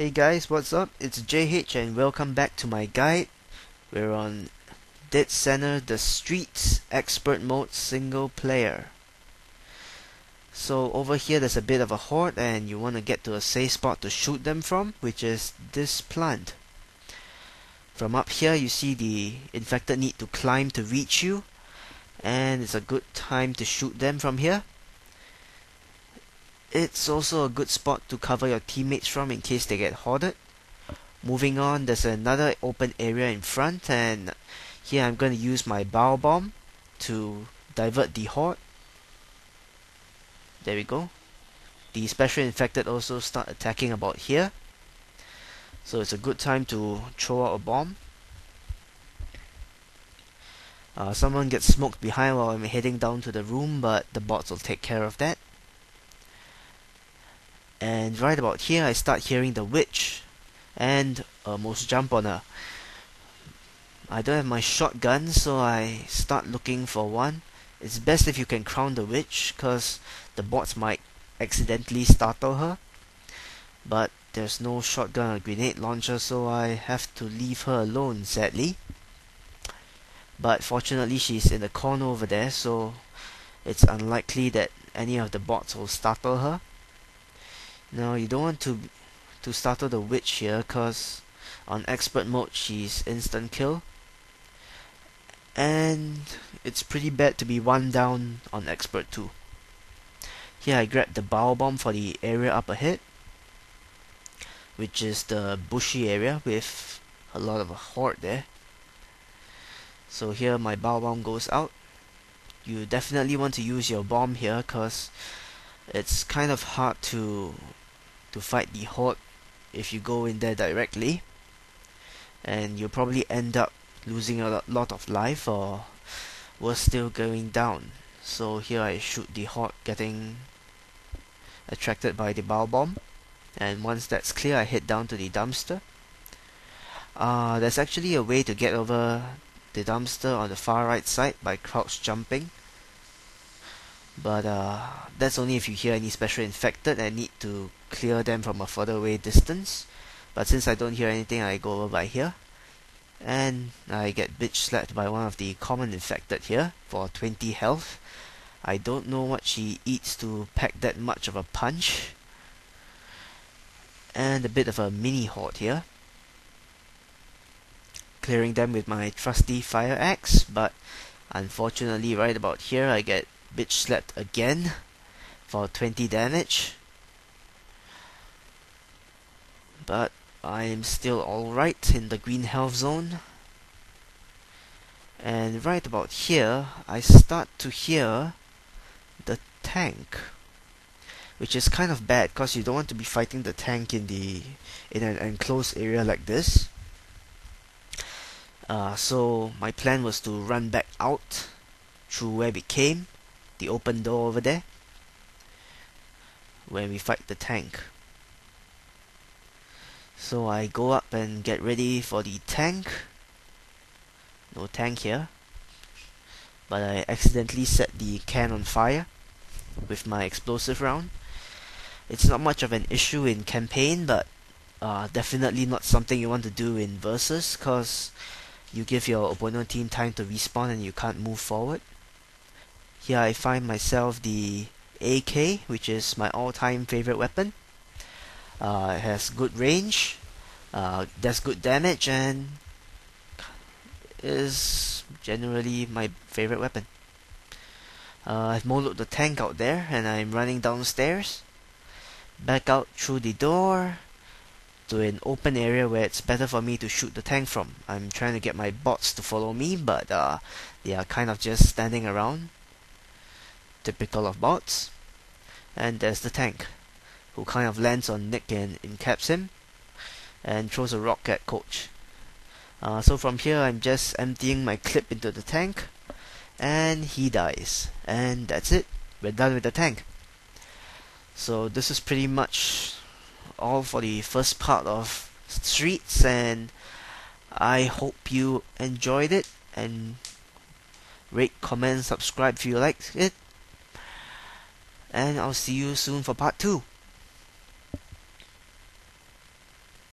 Hey guys, what's up? It's JH and welcome back to my guide. We're on Dead Center, The Streets, Expert Mode, Single Player. So over here there's a bit of a horde and you want to get to a safe spot to shoot them from, which is this plant. From up here you see the infected need to climb to reach you, and it's a good time to shoot them from here. It's also a good spot to cover your teammates from in case they get hoarded. Moving on, there's another open area in front, and here I'm going to use my bow bomb to divert the horde. There we go. The special infected also start attacking about here, so it's a good time to throw out a bomb. Someone gets smoked behind while I'm heading down to the room, but the bots will take care of that. And right about here I start hearing the witch and almost jump on her. I don't have my shotgun, so I start looking for one. It's best if you can crown the witch, cause the bots might accidentally startle her. But there's no shotgun or grenade launcher, so I have to leave her alone, sadly. But fortunately she's in the corner over there, so it's unlikely that any of the bots will startle her. Now you don't want to startle the witch here, cause on expert mode she's instant kill, and it's pretty bad to be one down on expert too. Here I grabbed the bow bomb for the area up ahead, which is the bushy area with a lot of a horde there. So here my bow bomb goes out. You definitely want to use your bomb here, cause it's kind of hard to fight the horde if you go in there directly, and you'll probably end up losing a lot of life, or worse still, going down. So here I shoot the horde getting attracted by the bow bomb, and once that's clear I head down to the dumpster. There's actually a way to get over the dumpster on the far right side by crouch jumping, but that's only if you hear any special infected and need to clear them from a further away distance. But since I don't hear anything, I go over by here, and I get bitch slapped by one of the common infected here for 20 health. I don't know what she eats to pack that much of a punch. And a bit of a mini horde here, clearing them with my trusty fire axe, but unfortunately right about here I get bitch slapped again for 20 damage, but I'm still alright in the green health zone. And right about here I start to hear the tank, which is kind of bad, cause you don't want to be fighting the tank in an enclosed area like this. So my plan was to run back out through where we came, the open door over there, where we fight the tank. So I go up and get ready for the tank. No tank here, but I accidentally set the can on fire with my explosive round. It's not much of an issue in campaign, but definitely not something you want to do in versus, cause you give your opponent team time to respawn and you can't move forward. Here I find myself the AK, which is my all-time favorite weapon. It has good range, does good damage, and is generally my favorite weapon. I've moloed the tank out there, and I'm running downstairs, back out through the door to an open area where it's better for me to shoot the tank from. I'm trying to get my bots to follow me, but they are kind of just standing around. Typical of bots. And there's the tank, who kind of lands on Nick and encaps him, and throws a rock at Coach. So from here I'm just emptying my clip into the tank, and he dies. And that's it, we're done with the tank. So this is pretty much all for the first part of Streets, and I hope you enjoyed it. And rate, comment, subscribe if you liked it. And I'll see you soon for part 2.